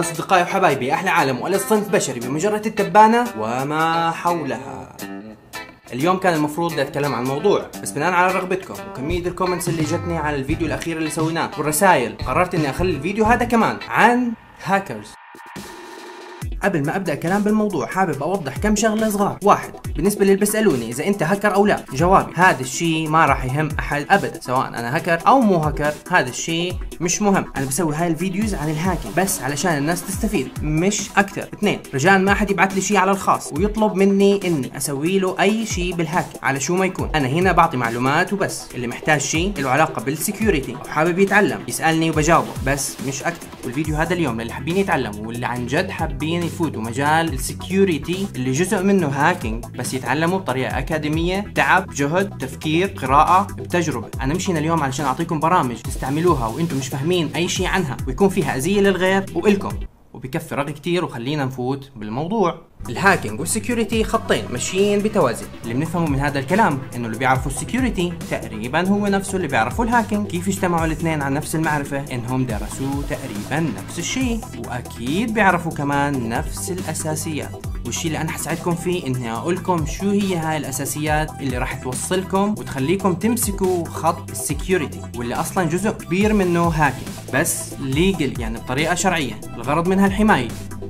أصدقائي وحبايبي، أحلى عالم ولا صنف بشري بمجرة التبانة وما حولها. اليوم كان المفروض أتكلم عن موضوع، بس بناء على رغبتكم وكمية الكومنتس اللي جتني على الفيديو الأخير اللي سويناه والرسائل، قررت إني أخلي الفيديو هذا كمان عن هاكرز. قبل ما أبدأ كلام بالموضوع حابب أوضح كم شغلة صغار. واحد، بالنسبة للي بيسألوني إذا أنت هاكر أو لا، جوابي هذا الشيء ما راح يهم أحد أبدا، سواء أنا هاكر أو مو هاكر، هذا الشيء مش مهم. أنا بسوي هاي الفيديوز عن الهاكينج بس علشان الناس تستفيد مش أكثر. اثنين، رجاء ما حد يبعث لي شيء على الخاص ويطلب مني إني أسوي له أي شيء بالهاكينج على شو ما يكون، أنا هنا بعطي معلومات وبس. اللي محتاج شيء له علاقة بالسكيورتي وحابب يتعلم يسألني وبجاوبه بس مش أكثر. والفيديو هذا اليوم للي حابين يتعلموا واللي عن جد حابين يفوتوا مجال السكيورتي اللي جزء منه هاكينج بس يتعلموا بطريقه اكاديميه، تعب، جهد، تفكير، قراءه، بتجربه. انا مشينا اليوم علشان اعطيكم برامج تستعملوها وانتم مش فاهمين اي شيء عنها ويكون فيها اذيه للغير والكم، وبكفي رغي كتير وخلينا نفوت بالموضوع. الهاكينج والسكيورتي خطين ماشيين بتوازي. اللي بنفهمه من هذا الكلام انه اللي بيعرفوا السكيورتي تقريبا هو نفسه اللي بيعرفوا الهاكينج. كيف اجتمعوا الاثنين على نفس المعرفه؟ انهم درسوا تقريبا نفس الشيء واكيد بيعرفوا كمان نفس الاساسيات. والشيء اللي انا حساعدكم فيه اني اقول لكم شو هي هاي الاساسيات اللي راح توصلكم وتخليكم تمسكوا خط السكيورتي واللي اصلا جزء كبير منه هاكينج بس ليجل، يعني بطريقه شرعيه. الغرض منها الحمايه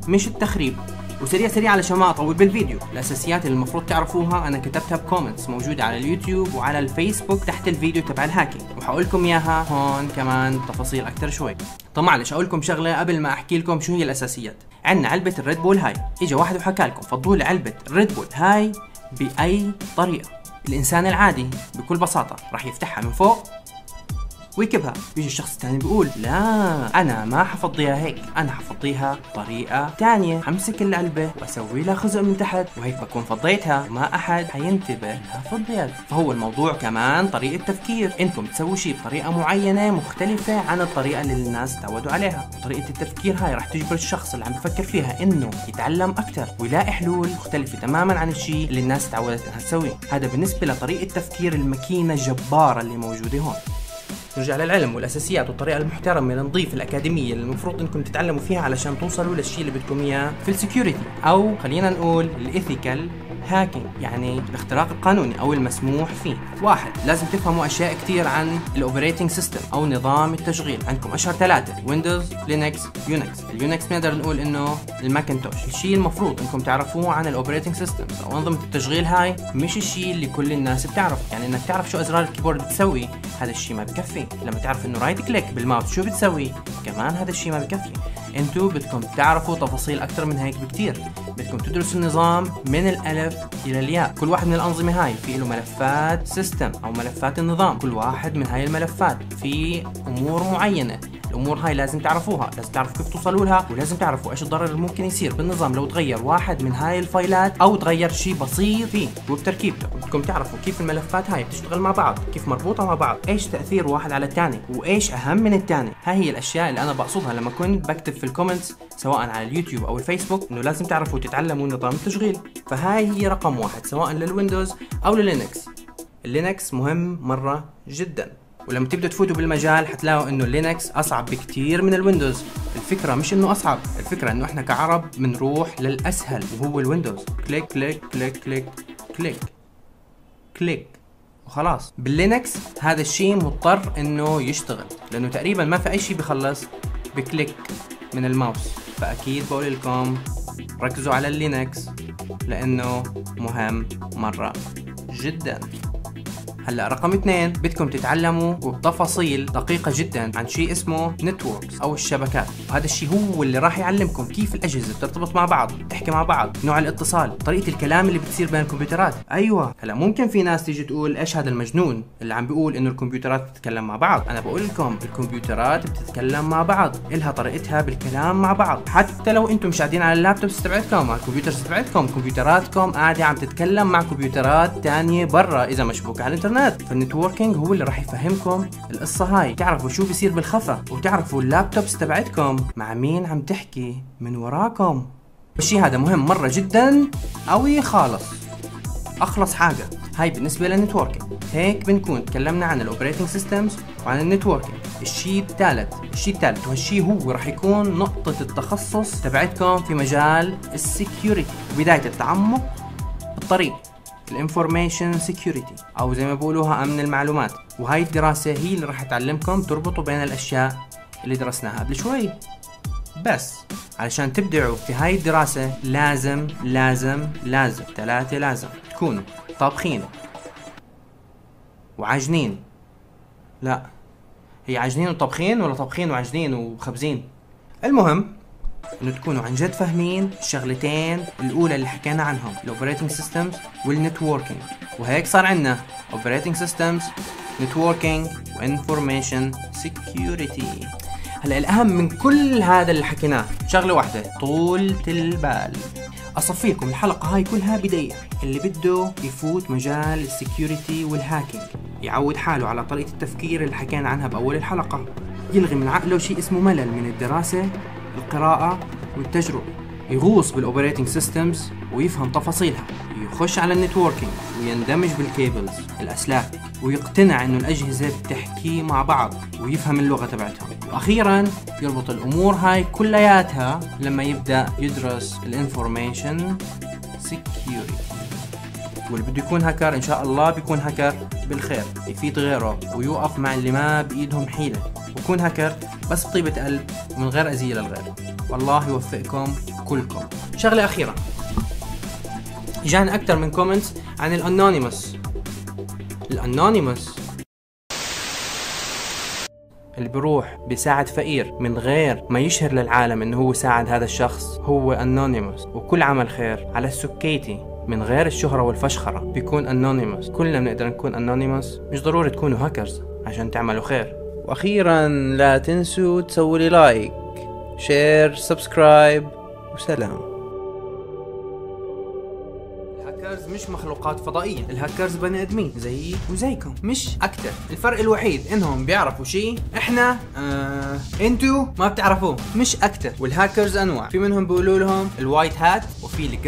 مش التخريب. وسريع سريع علشان ما اطول بالفيديو، الاساسيات اللي المفروض تعرفوها انا كتبتها بكومنتس موجوده على اليوتيوب وعلى الفيسبوك تحت الفيديو تبع الهاكينج، وحقول لكم اياها هون كمان تفاصيل اكثر شوي. طب معلش اقول لكم شغله قبل ما احكي لكم شو هي الاساسيات. عندنا علبه الريد بول هاي، اجى واحد وحكى لكم فضوا لي علبه الريد بول هاي باي طريقه. الانسان العادي بكل بساطه راح يفتحها من فوق ويكبها، بيجي الشخص الثاني بيقول لا انا ما حفضيها هيك، انا حفضيها بطريقه ثانيه، حمسك العلبه واسوي لها خزق من تحت وهيك بكون فضيتها وما احد حينتبه انها فضيت. فهو الموضوع كمان طريقه تفكير، انتم تسووا شيء بطريقه معينه مختلفه عن الطريقه اللي الناس تعودوا عليها. طريقه التفكير هاي راح تجبر الشخص اللي عم بفكر فيها انه يتعلم اكثر ويلاقي حلول مختلفه تماما عن الشيء اللي الناس تعودت انها تسويه. هذا بالنسبه لطريقه تفكير الماكينه الجباره اللي موجوده هون. نرجع للعلم والاساسيات والطريقه المحترمه لنضيف الاكاديميه اللي المفروض انكم تتعلموا فيها علشان توصلوا للشيء اللي بدكم اياه في السكيورتي، او خلينا نقول الايثيكال هاكينج، يعني الاختراق القانوني او المسموح فيه. واحد، لازم تفهموا اشياء كثير عن الاوبريتنج سيستم او نظام التشغيل. عندكم اشهر ثلاثه، ويندوز، لينكس، يونكس. اليونكس بنقدر نقول انه الماكنتوش. الشيء المفروض انكم تعرفوه عن الاوبريتنج سيستم او انظمه التشغيل هاي مش الشيء اللي كل الناس بتعرفه، يعني انك تعرف شو ازرار الكيبورد بتسوي هذا الشيء ما بكفي. لما تعرف انه رايت كليك بالماوس شو بتسوي كمان هذا الشيء ما بكفي. انتو بدكم تعرفوا تفاصيل اكثر من هيك بكثير، بدكم تدرسوا النظام من الالف الى الياء. كل واحد من الانظمه هاي في له ملفات سيستم او ملفات النظام، كل واحد من هاي الملفات في امور معينه. الامور هاي لازم تعرفوها، لازم تعرفوا كيف توصلوا لها، ولازم تعرفوا ايش الضرر اللي ممكن يصير بالنظام لو تغير واحد من هاي الفايلات او تغير شيء بسيط فيه وبتركيبته. بدكم تعرفوا كيف الملفات هاي بتشتغل مع بعض، كيف مربوطه مع بعض، ايش تاثير واحد على الثاني وايش اهم من الثاني. هاي هي الاشياء اللي انا بقصدها لما كنت بكتب في الكومنتس سواء على اليوتيوب او الفيسبوك انه لازم تعرفوا تتعلموا نظام التشغيل. فهاي هي رقم واحد سواء للويندوز او للينكس. اللينكس مهم مره جدا، ولما تبدأ تفوتوا بالمجال حتلاقوا انه اللينكس اصعب بكتير من الويندوز. الفكرة مش انه اصعب، الفكرة انه احنا كعرب بنروح للاسهل وهو الويندوز، كليك كليك كليك كليك كليك كليك وخلاص. باللينكس هذا الشيء مضطر انه يشتغل لانه تقريبا ما في اي شيء بخلص بكليك من الماوس، فاكيد بقول لكم ركزوا على اللينكس لانه مهم مرة جدا. هلا رقم 2، بدكم تتعلموا وبتفاصيل دقيقة جدا عن شيء اسمه نتوركس او الشبكات، وهذا الشيء هو اللي راح يعلمكم كيف الاجهزة بترتبط مع بعض، بتحكي مع بعض، نوع الاتصال، طريقة الكلام اللي بتصير بين الكمبيوترات. ايوه، هلا ممكن في ناس تيجي تقول ايش هذا المجنون اللي عم بيقول انه الكمبيوترات بتتكلم مع بعض. انا بقول لكم الكمبيوترات بتتكلم مع بعض، الها طريقتها بالكلام مع بعض. حتى لو انتم مش قاعدين على اللابتوب تبعتكم، على الكمبيوتر تبعتكم، كمبيوتراتكم قاعدة عم تتكلم مع كمبيوترات ثانية برا اذا مشبوكة على الانترنت. فالنتوركينج هو اللي راح يفهمكم القصه هاي، تعرفوا شو بيصير بالخفا وتعرفوا اللابتوبس تبعتكم مع مين عم تحكي من وراكم. الشيء هذا مهم مره جدا، قوي خالص، اخلص حاجه. هاي بالنسبه للنتوركينج. هيك بنكون تكلمنا عن الاوبريتنج سيستمز وعن النتوركينج. الشيء الثالث وهالشيء هو راح يكون نقطة التخصص تبعتكم في مجال السكيورتي وبداية التعمق بالطريق الانفورميشن سكيورتي او زي ما بيقولوها امن المعلومات. وهاي الدراسة هي اللي راح تعلمكم تربطوا بين الاشياء اللي درسناها قبل شوي. بس علشان تبدعوا في هاي الدراسة لازم لازم لازم ثلاثة لازم تكونوا طابخين وعجنين. لا، هي عجنين وطبخين ولا طبخين وعجنين وخبزين؟ المهم انه تكونوا عن جد فاهمين الشغلتين الاولى اللي حكينا عنهم، الاوبريتنج سيستمز والنتوركينج. وهيك صار عندنا اوبريتنج سيستمز، نتوركينج، وانفورميشن سكيورتي. هلا الاهم من كل هذا اللي حكيناه شغله واحده، طولة البال. اصفيكم الحلقه هاي كلها بداية، اللي بده يفوت مجال السكيورتي والهاكينج يعود حاله على طريقه التفكير اللي حكينا عنها باول الحلقه، يلغي من عقله شيء اسمه ملل من الدراسه، القراءه والتجربه، يغوص بالاوبريتنج سيستمز ويفهم تفاصيلها، يخش على النتوركينج ويندمج بالكيبلز الاسلاك ويقتنع انه الاجهزه بتحكي مع بعض ويفهم اللغه تبعتها، واخيرا يربط الامور هاي كلياتها لما يبدا يدرس الانفورميشن سكيورتي. واللي بده يكون هاكر ان شاء الله بيكون هاكر بالخير، يفيد غيره ويوقف مع اللي ما بايدهم حيله، ويكون هاكر بس بطيبه قلب ومن غير اذيه للغير. والله يوفقكم كلكم. شغله اخيره، اجانا اكثر من كومنتس عن الانونيموس اللي بروح بيساعد فقير من غير ما يشهر للعالم انه هو ساعد هذا الشخص، هو انونيموس. وكل عمل خير على السكيتي من غير الشهرة والفشخرة بيكون انونيموس. كلنا بنقدر نكون انونيموس، مش ضروري تكونوا هاكرز عشان تعملوا خير. واخيرا لا تنسوا تسووا لي لايك، شير، سبسكرايب، وسلام. الهاكرز مش مخلوقات فضائية، الهاكرز بني ادمين زيي وزيكم مش أكتر، الفرق الوحيد إنهم بيعرفوا شيء إحنا إنتو ما بتعرفوه مش أكتر. والهاكرز أنواع، في منهم بيقولوا لهم الوايت هات وفي